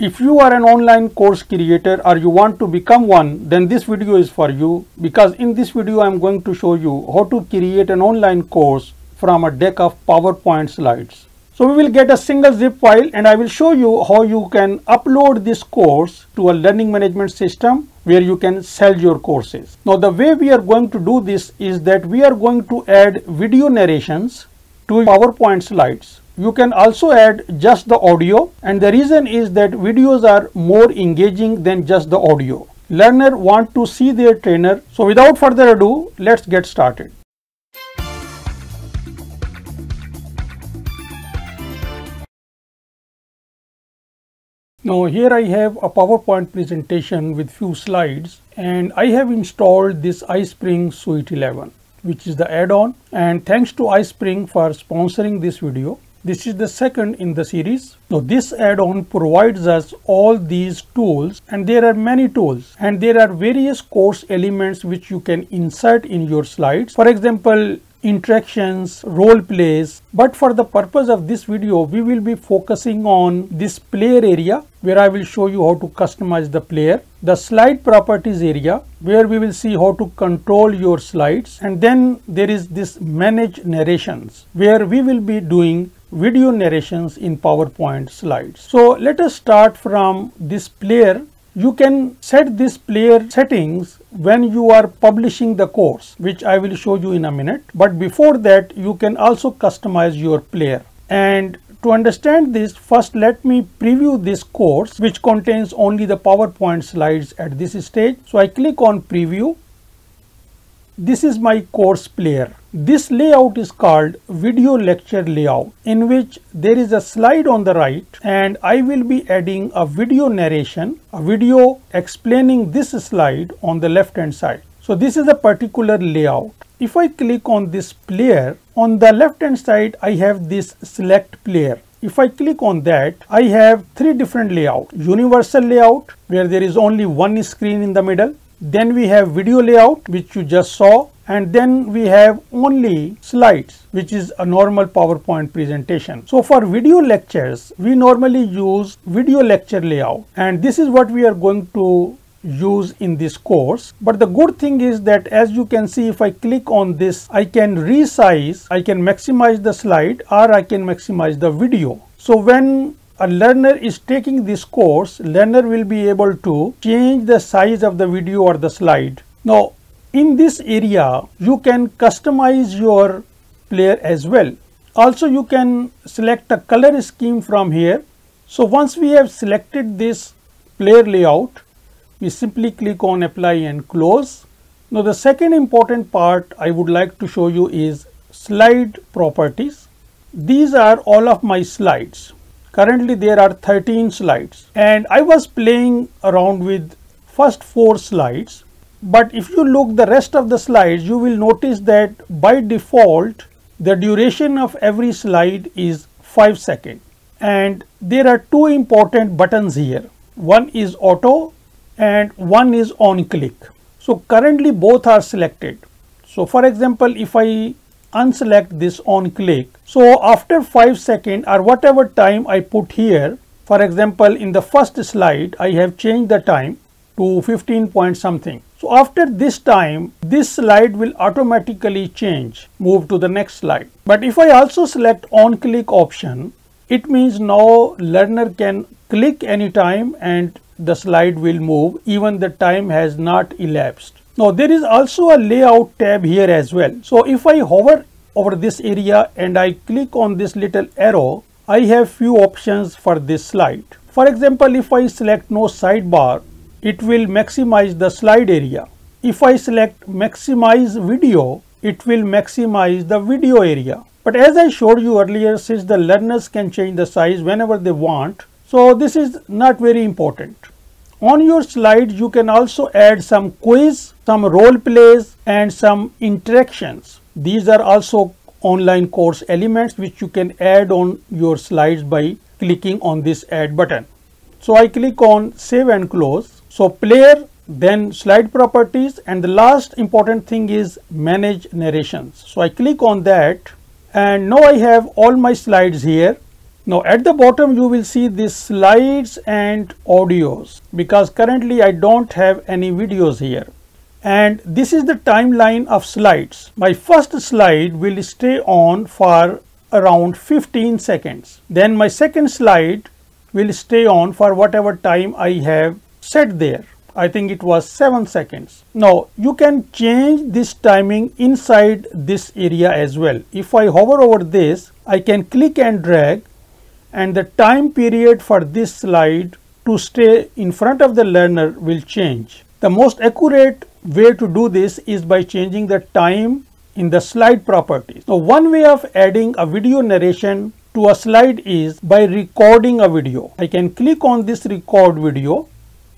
If you are an online course creator or you want to become one, then this video is for you, because in this video I am going to show you how to create an online course from a deck of PowerPoint slides. So we will get a single zip file and I will show you how you can upload this course to a learning management system where you can sell your courses. Now the way we are going to do this is that we are going to add video narrations to PowerPoint slides. You can also add just the audio, and the reason is that videos are more engaging than just the audio. Learners want to see their trainer. So without further ado, let's get started. Now here I have a PowerPoint presentation with few slides, and I have installed this iSpring Suite 11, which is the add-on, and thanks to iSpring for sponsoring this video. This is the second in the series. Now this add-on provides us all these tools, and there are many tools, and there are various course elements which you can insert in your slides. For example, interactions, role plays. But for the purpose of this video, we will be focusing on this player area, where I will show you how to customize the player, the slide properties area, where we will see how to control your slides, and then there is this manage narrations, where we will be doing video narrations in PowerPoint slides. So let us start from this player. You can set this player settings when you are publishing the course, which I will show you in a minute. But before that, you can also customize your player. And to understand this, first let me preview this course, which contains only the PowerPoint slides at this stage. So I click on preview. This is my course player. This layout is called video lecture layout, in which there is a slide on the right, and I will be adding a video narration, a video explaining this slide on the left hand side. So this is a particular layout. If I click on this player, on the left hand side I have this select player. If I click on that, I have three different layouts. Universal layout, where there is only one screen in the middle. Then we have video layout, which you just saw, and then we have only slides, which is a normal PowerPoint presentation. So for video lectures, we normally use video lecture layout, and this is what we are going to use in this course. But the good thing is that, as you can see, if I click on this, I can resize, I can maximize the slide, or I can maximize the video. So when a learner is taking this course, learner will be able to change the size of the video or the slide. Now, in this area, you can customize your player as well. Also, you can select a color scheme from here. So once we have selected this player layout, we simply click on apply and close. Now, the second important part I would like to show you is slide properties. These are all of my slides. Currently there are 13 slides, and I was playing around with first 4 slides. But if you look the rest of the slides, you will notice that by default the duration of every slide is 5 seconds. And there are two important buttons here. One is auto and one is on click. So currently both are selected. So for example, if I unselect this on click, so after 5 seconds or whatever time I put here, for example in the first slide I have changed the time to 15 point something. So after this time, this slide will automatically change, move to the next slide. But if I also select on click option, it means now learner can click anytime and the slide will move, even the time has not elapsed. Now there is also a layout tab here as well. So if I hover over this area and I click on this little arrow, I have few options for this slide. For example, if I select no sidebar, it will maximize the slide area. If I select maximize video, it will maximize the video area. But as I showed you earlier, since the learners can change the size whenever they want, so this is not very important. On your slide, you can also add some quiz, some role plays, and some interactions. These are also online course elements which you can add on your slides by clicking on this add button. So I click on save and close. So player, then slide properties, and the last important thing is manage narrations. So I click on that, and now I have all my slides here. Now at the bottom you will see these slides and audios, because currently I don't have any videos here. And this is the timeline of slides. My first slide will stay on for around 15 seconds. Then my second slide will stay on for whatever time I have set there. I think it was 7 seconds. Now you can change this timing inside this area as well. If I hover over this, I can click and drag, and the time period for this slide to stay in front of the learner will change. The most accurate way to do this is by changing the time in the slide properties. So one way of adding a video narration to a slide is by recording a video. I can click on this record video,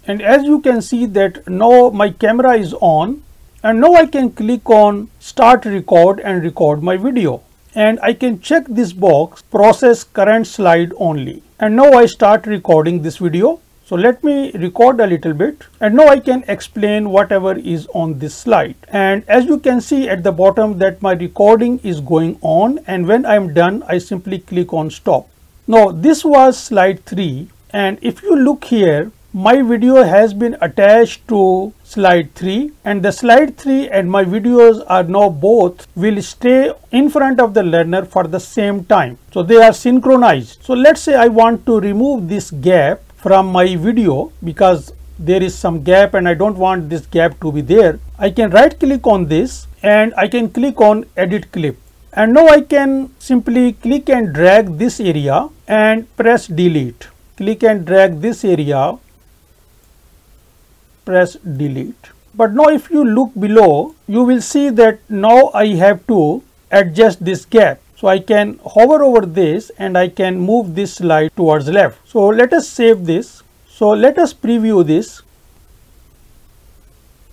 and as you can see that now my camera is on, and now I can click on start record and record my video. And I can check this box, process current slide only. And now I start recording this video. So let me record a little bit, and now I can explain whatever is on this slide. And as you can see at the bottom that my recording is going on, and when I'm done, I simply click on stop. Now this was slide 3, and if you look here, my video has been attached to slide 3, and the slide 3 and my videos are now both will stay in front of the learner for the same time. So they are synchronized. So let's say I want to remove this gap from my video because there is some gap and I don't want this gap to be there. I can right click on this and I can click on edit clip. And now I can simply click and drag this area and press delete. Click and drag this area. Press delete. But now if you look below, you will see that now I have to adjust this gap. So I can hover over this and I can move this slide towards left. So let us save this. So let us preview this.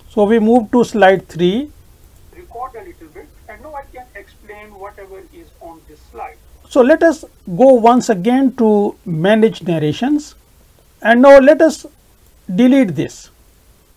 So we move to slide 3. Record a little bit, and now I can explain whatever is on this slide. So let us go once again to manage narrations, and now let us delete this.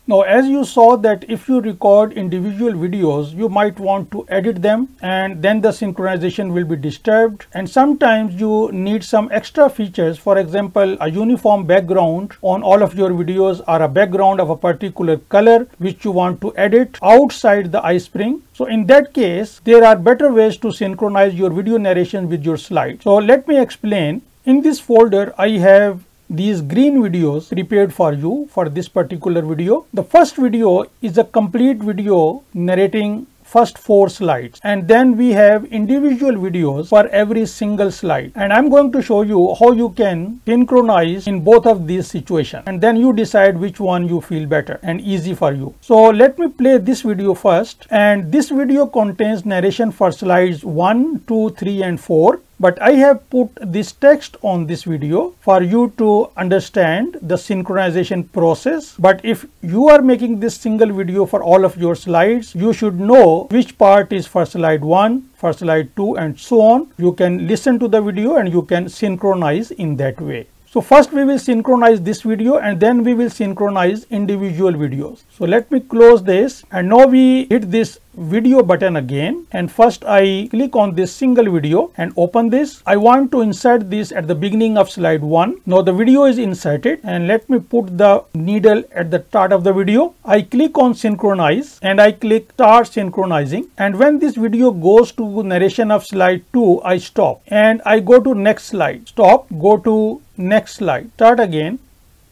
Now as you saw that if you record individual videos, you might want to edit them, and then the synchronization will be disturbed, and sometimes you need some extra features. For example, a uniform background on all of your videos or a background of a particular color which you want to edit outside the iSpring. So in that case, there are better ways to synchronize your video narration with your slide. So let me explain. In this folder, I have these green videos prepared for you for this particular video. The first video is a complete video narrating first 4 slides, and then we have individual videos for every single slide, and I'm going to show you how you can synchronize in both of these situations, and then you decide which one you feel better and easy for you. So let me play this video first, and this video contains narration for slides 1, 2, 3 and 4. But I have put this text on this video for you to understand the synchronization process. But if you are making this single video for all of your slides, you should know which part is for slide 1, for slide 2 and so on. You can listen to the video and you can synchronize in that way. So first we will synchronize this video, and then we will synchronize individual videos. So let me close this, and now we hit this video button again, and first I click on this single video and open this. I want to insert this at the beginning of slide 1. Now the video is inserted, and let me put the needle at the start of the video. I click on synchronize and I click start synchronizing, and when this video goes to narration of slide 2, I stop and I go to next slide. Stop, go to next slide, start again,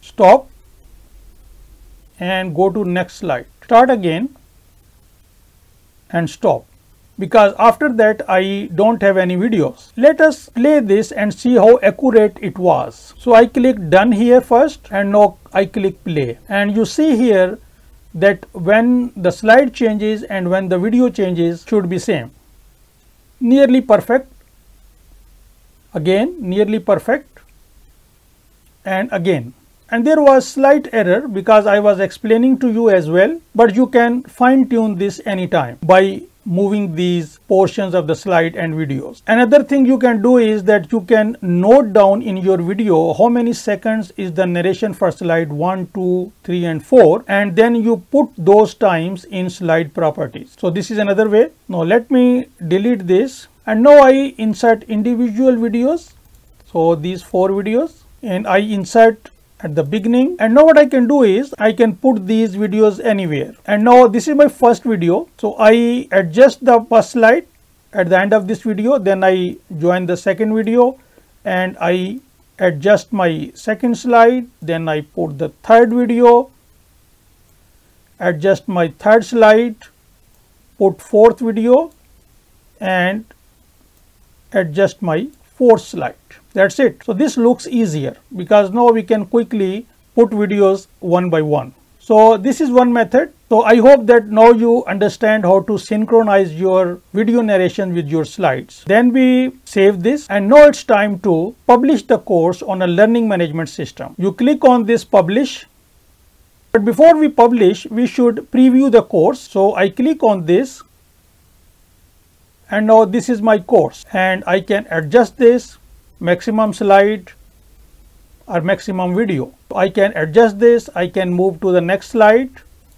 stop, and go to next slide, start again, and stop, because after that I don't have any videos. Let us play this and see how accurate it was. So I click done here first, and now I click play, and you see here that when the slide changes and when the video changes should be same. Nearly perfect, again nearly perfect, and again. And there was slight error because I was explaining to you as well, but you can fine tune this anytime by moving these portions of the slide and videos. Another thing you can do is that you can note down in your video how many seconds is the narration for slide 1, 2, 3 and 4, and then you put those times in slide properties. So this is another way. Now let me delete this, and now I insert individual videos. So these four videos, and I insert at the beginning. And now what I can do is I can put these videos anywhere. And now this is my first video. So I adjust the first slide at the end of this video. Then I join the second video and I adjust my second slide. Then I put the third video, adjust my third slide, put fourth video and adjust my fourth slide. That's it. So this looks easier because now we can quickly put videos one by one. So this is one method. So I hope that now you understand how to synchronize your video narration with your slides. Then we save this, and now it's time to publish the course on a learning management system. You click on this publish. But before we publish, we should preview the course. So I click on this. And now this is my course, and I can adjust this maximum slide or maximum video. I can adjust this. I can move to the next slide,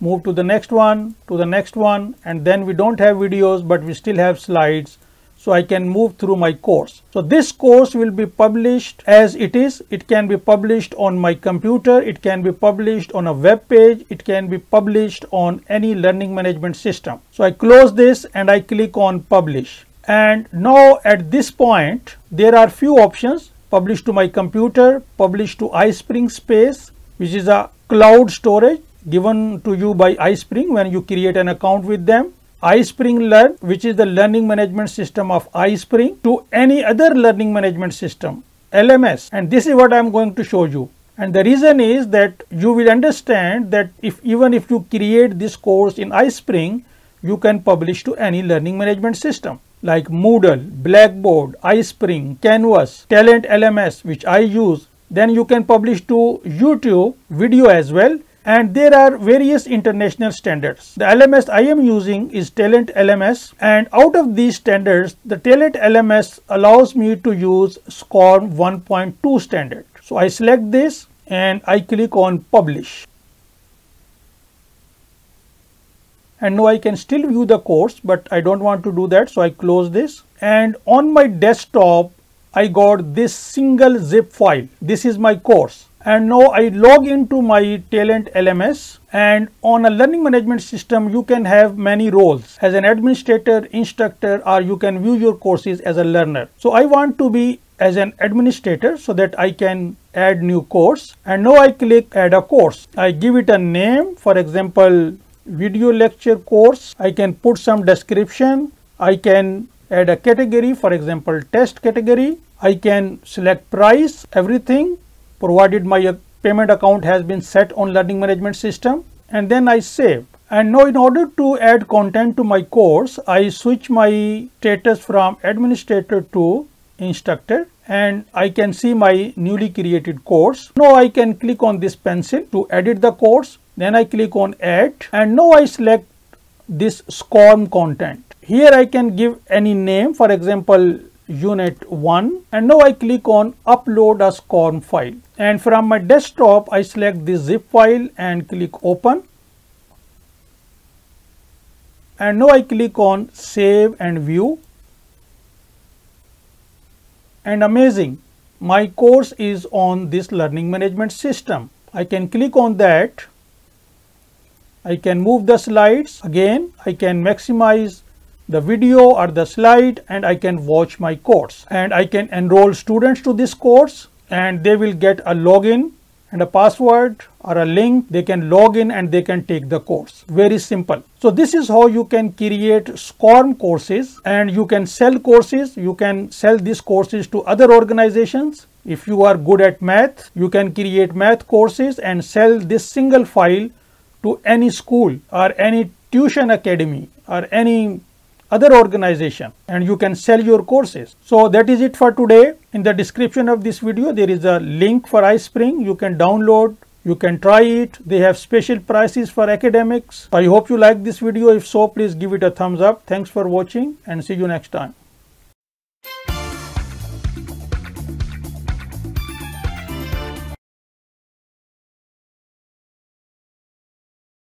move to the next one, to the next one, and then we don't have videos, but we still have slides. So I can move through my course. So this course will be published as it is. It can be published on my computer. It can be published on a web page. It can be published on any learning management system. So I close this and I click on publish. And now at this point, there are few options: publish to my computer, publish to iSpring Space, which is a cloud storage given to you by iSpring when you create an account with them. iSpring Learn, which is the learning management system of iSpring, to any other learning management system, LMS. And this is what I'm going to show you. And the reason is that you will understand that even if you create this course in iSpring, you can publish to any learning management system like Moodle, Blackboard, iSpring, Canvas, Talent LMS, which I use. Then you can publish to YouTube video as well. And there are various international standards. The LMS I am using is Talent LMS, and out of these standards, the Talent LMS allows me to use SCORM 1.2 standard. So I select this and I click on publish. And now I can still view the course, but I don't want to do that. So I close this, and on my desktop, I got this single zip file. This is my course. And now I log into my Talent LMS. And on a learning management system, you can have many roles as an administrator, instructor, or you can view your courses as a learner. So I want to be as an administrator so that I can add new course. And now I click add a course. I give it a name, for example, video lecture course. I can put some description. I can add a category, for example, test category. I can select price, everything, provided my payment account has been set on learning management system, and then I save. And now in order to add content to my course, I switch my status from administrator to instructor, and I can see my newly created course. Now I can click on this pencil to edit the course. Then I click on add, and now I select this SCORM content. Here I can give any name, for example, Unit 1, and now I click on upload a SCORM file. And from my desktop, I select this zip file and click open. And now I click on save and view. And amazing, my course is on this learning management system. I can click on that. I can move the slides again. I can maximize the video or the slide, and I can watch my course, and I can enroll students to this course, and they will get a login and a password or a link. They can log in and they can take the course. Very simple. So this is how you can create SCORM courses, and you can sell courses. You can sell these courses to other organizations. If you are good at math, you can create math courses and sell this single file to any school or any tuition academy or any other organization, and you can sell your courses. So that is it for today. In the description of this video, there is a link for iSpring. You can download, you can try it. They have special prices for academics. I hope you like this video. If so, please give it a thumbs up. Thanks for watching, and see you next time.